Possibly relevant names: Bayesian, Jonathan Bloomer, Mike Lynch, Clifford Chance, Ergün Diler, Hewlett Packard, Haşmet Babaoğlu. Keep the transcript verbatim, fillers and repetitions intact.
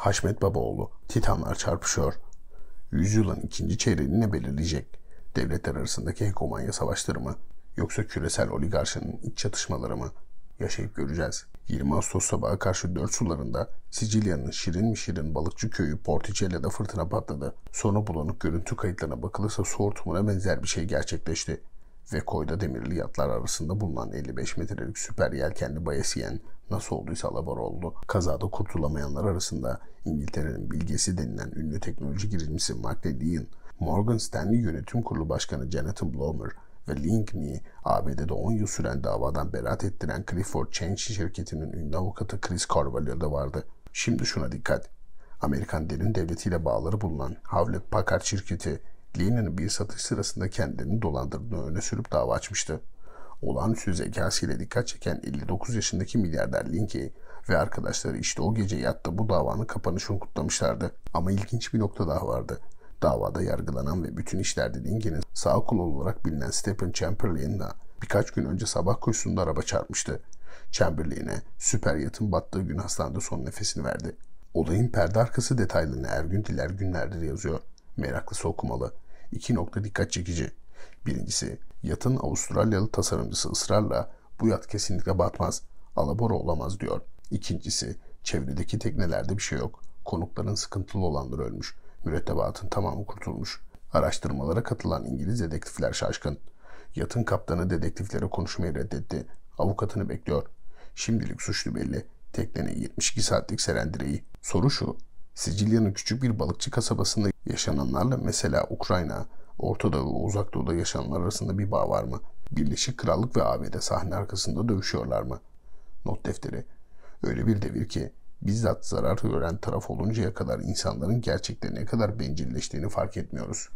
Haşmet Babaoğlu, Titanlar çarpışıyor. Yüzyılın ikinci çeyreğini ne belirleyecek? Devletler arasındaki hegemonya savaşları mı? Yoksa küresel oligarşinin iç çatışmaları mı? Yaşayıp göreceğiz. yirmi Ağustos sabaha karşı dört sularında Sicilya'nın şirin mi şirin balıkçı köyü Porticelli'de fırtına patladı. Sonra bulanık görüntü kayıtlarına bakılırsa soğurtumuna benzer bir şey gerçekleşti. Ve koyda demirli yatlar arasında bulunan elli beş metrelik süper yelkenli Bayesian nasıl olduysa alabora oldu. Kazada kurtulamayanlar arasında İngiltere'nin bilgesi denilen ünlü teknoloji girişimcisi Mike Lynch, Morgan Stanley Yönetim Kurulu Başkanı Jonathan Bloomer ve Linkney'i A B D'de on yıl süren davadan beraat ettiren Clifford Chance şirketinin ünlü avukatı Chris Carvalho'da vardı. Şimdi şuna dikkat. Amerikan derin devletiyle bağları bulunan Hewlett Packard şirketi, Lean'in bir satış sırasında kendini dolandırdığını öne sürüp dava açmıştı. Olağanüstü zekasıyla dikkat çeken elli dokuz yaşındaki milyarder Linkey ve arkadaşları işte o gece yattı bu davanın kapanışını kutlamışlardı. Ama ilginç bir nokta daha vardı. Davada yargılanan ve bütün işlerde Linkey'nin sağ kolu olarak bilinen Stephen Chamberlain'le birkaç gün önce sabah koşusunda araba çarpmıştı. Chamberlain'e süper yatın battığı gün hastanede son nefesini verdi. Olayın perde arkası detaylarını Ergün Diler günlerdir yazıyor. Meraklısı okumalı. İki nokta dikkat çekici. Birincisi, yatın Avustralyalı tasarımcısı ısrarla bu yat kesinlikle batmaz, alabora olamaz diyor. İkincisi, çevredeki teknelerde bir şey yok. Konukların sıkıntılı olanları ölmüş. Mürettebatın tamamı kurtulmuş. Araştırmalara katılan İngiliz dedektifler şaşkın. Yatın kaptanı dedektiflere konuşmayı reddetti. Avukatını bekliyor. Şimdilik suçlu belli. Tekneye yetmiş iki saatlik serendireyi. Soru şu. Sicilya'nın küçük bir balıkçı kasabasında yaşananlarla mesela Ukrayna, Orta Doğu ve Uzak Doğu'da yaşananlar arasında bir bağ var mı? Birleşik Krallık ve A B D sahne arkasında dövüşüyorlar mı? Not defteri. Öyle bir devir ki bizzat zarar gören taraf oluncaya kadar insanların gerçekten ne kadar bencilleştiğini fark etmiyoruz.